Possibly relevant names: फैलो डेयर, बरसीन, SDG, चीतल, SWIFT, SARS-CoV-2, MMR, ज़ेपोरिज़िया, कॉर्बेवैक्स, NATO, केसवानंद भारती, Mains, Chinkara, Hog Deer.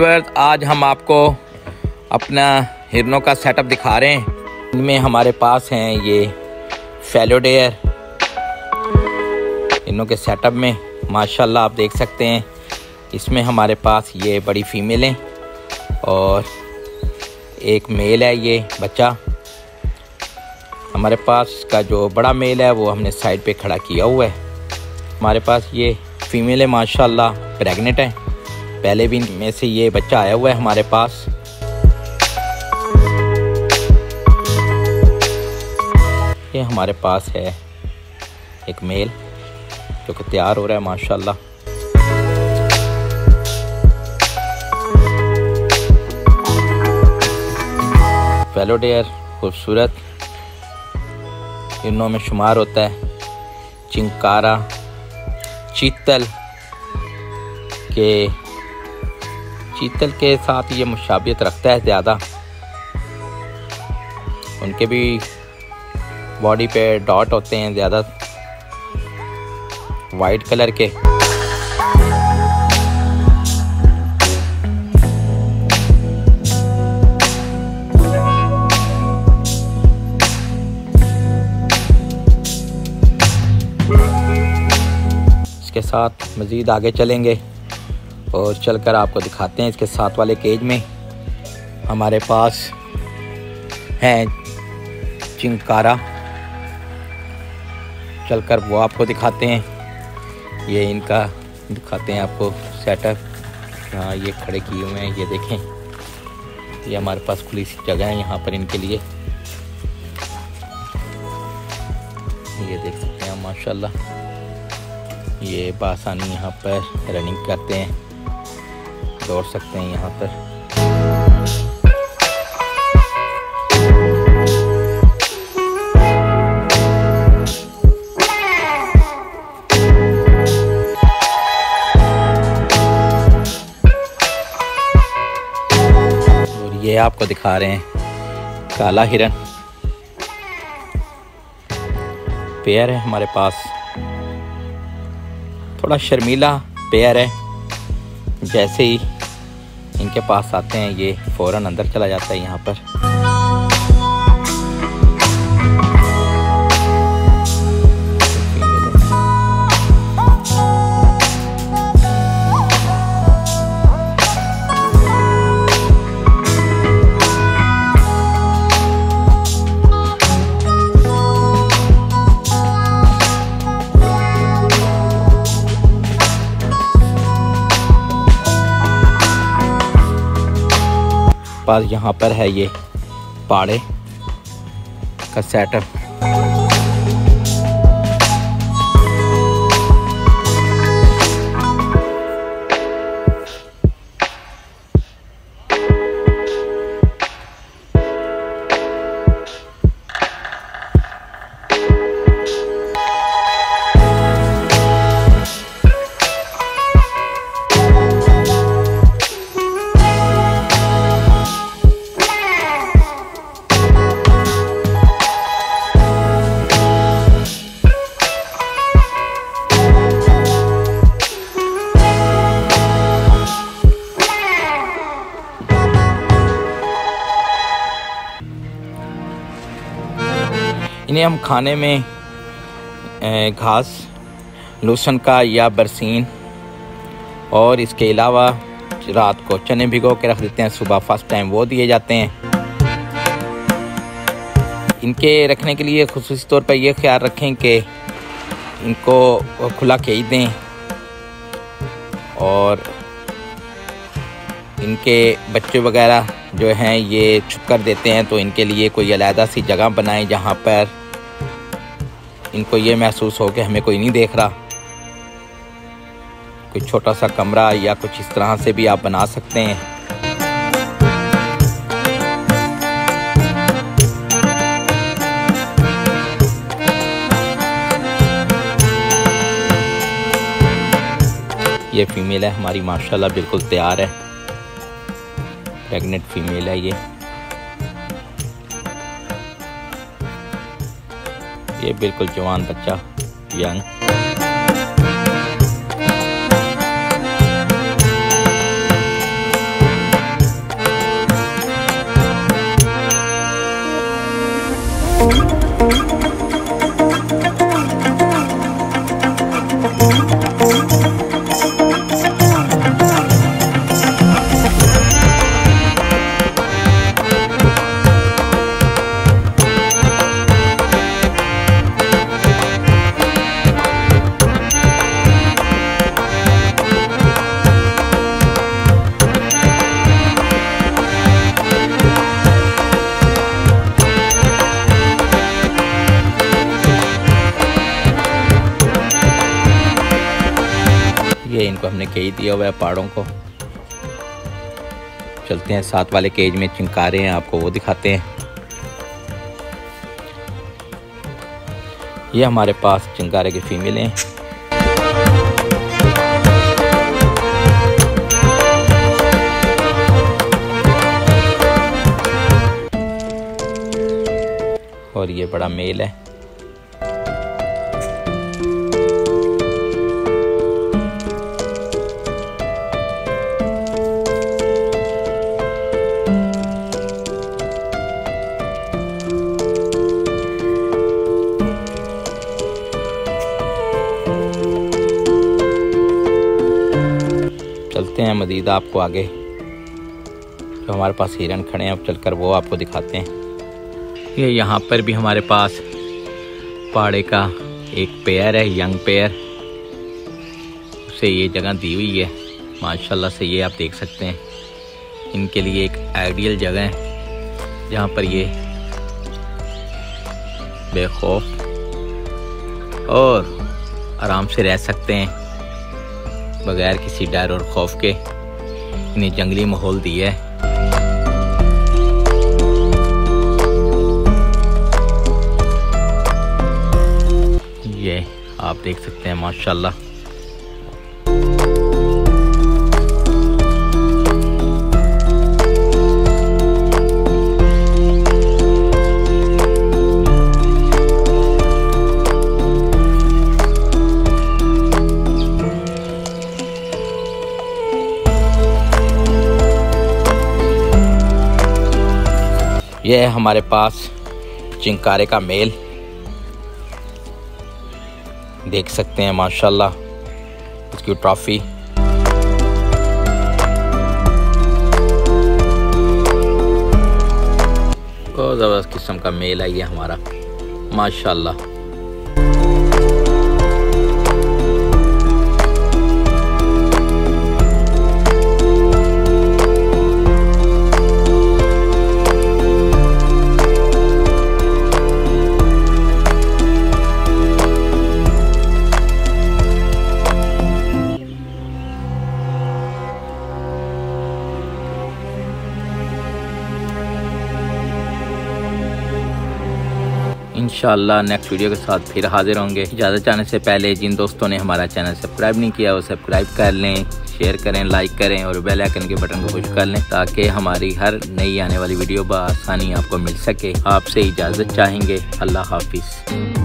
आज हम आपको अपना हिरनों का सेटअप दिखा रहे हैं। इनमें हमारे पास हैं ये फैलो डेयर। हिरनों के सेटअप में माशाल्लाह आप देख सकते हैं। इसमें हमारे पास ये बड़ी फीमेल हैं और एक मेल है, ये बच्चा। हमारे पास इसका जो बड़ा मेल है वो हमने साइड पे खड़ा किया हुआ है। हमारे पास ये फीमेल है माशाल्लाह, प्रेग्नेंट है। पहले भी इनमें से ये बच्चा आया हुआ है हमारे पास। ये हमारे पास है एक मेल जो कि तैयार हो रहा है माशाल्लाह। फैलो डेयर खूबसूरत हिरनों में शुमार होता है। चिंकारा, चीतल के साथ ये मुशाबियत रखता है ज़्यादा। उनके भी बॉडी पे डॉट होते हैं ज़्यादा वाइट कलर के। इसके साथ मज़ीद आगे चलेंगे और चलकर आपको दिखाते हैं। इसके साथ वाले केज में हमारे पास हैं चिंकारा, चलकर वो आपको दिखाते हैं। ये इनका दिखाते हैं आपको सेटअप। हाँ, ये खड़े किए हुए हैं, ये देखें। ये हमारे पास खुली सी जगह है यहाँ पर इनके लिए। ये देख सकते हैं माशाल्लाह, ये बासानी यहाँ पर रनिंग करते हैं, दौड़ सकते हैं यहाँ पर। और ये आपको दिखा रहे हैं काला हिरन। पेयर है हमारे पास, थोड़ा शर्मीला पेयर है। जैसे ही इनके पास आते हैं ये फौरन अंदर चला जाता है यहाँ पर। पास यहाँ पर है ये पाड़े का सेटअप। इन्हें हम खाने में घास, लहसुन का या बरसीन, और इसके अलावा रात को चने भिगो के रख देते हैं, सुबह फर्स्ट टाइम वो दिए जाते हैं। इनके रखने के लिए ख़ुसूसी तौर पर यह ख्याल रखें कि इनको खुला केज दें और इनके बच्चे वगैरह जो हैं ये छुप कर देते हैं, तो इनके लिए कोई अलहदा सी जगह बनाएं जहाँ पर इनको ये महसूस हो कि हमें कोई नहीं देख रहा। कोई छोटा सा कमरा या कुछ इस तरह से भी आप बना सकते हैं। ये फीमेल है हमारी माशाल्लाह, बिल्कुल तैयार है, प्रेग्नेंट फीमेल है ये बिल्कुल जवान बच्चा, यंग। इनको हमने केज दिया हुआ है पहाड़ों को। चलते हैं साथ वाले केज में, चिंकारे हैं, आपको वो दिखाते हैं। ये हमारे पास चिंकारे के फीमेल हैं। और ये बड़ा मेल है। चलते हैं मजीद आपको आगे, जो हमारे पास हिरन खड़े हैं, अब चलकर वो आपको दिखाते हैं। ये यहाँ पर भी हमारे पास पाड़े का एक पेयर है, यंग पेयर, उसे ये जगह दी हुई है माशाल्लाह से। ये आप देख सकते हैं, इनके लिए एक आइडियल जगह है जहाँ पर ये बेखौफ और आराम से रह सकते हैं बगैर किसी डर और खौफ के। इन्हें जंगली माहौल दिया है। ये आप देख सकते हैं माशाल्लाह। ये है हमारे पास चिंकारे का मेल, देख सकते हैं माशाल्लाह इसकी ट्रॉफी। बहुत ज़बरदस्त किस्म का मेल है ये हमारा माशाल्लाह। इंशाल्लाह नेक्स्ट वीडियो के साथ फिर हाजिर होंगे। इजाज़त चाहने से पहले जिन दोस्तों ने हमारा चैनल सब्सक्राइब नहीं किया वो सब्सक्राइब कर लें, शेयर करें, लाइक करें और बेल आइकन के बटन को पुश कर लें ताकि हमारी हर नई आने वाली वीडियो बआसानी आपको मिल सके। आपसे इजाज़त चाहेंगे, अल्लाह हाफिज़।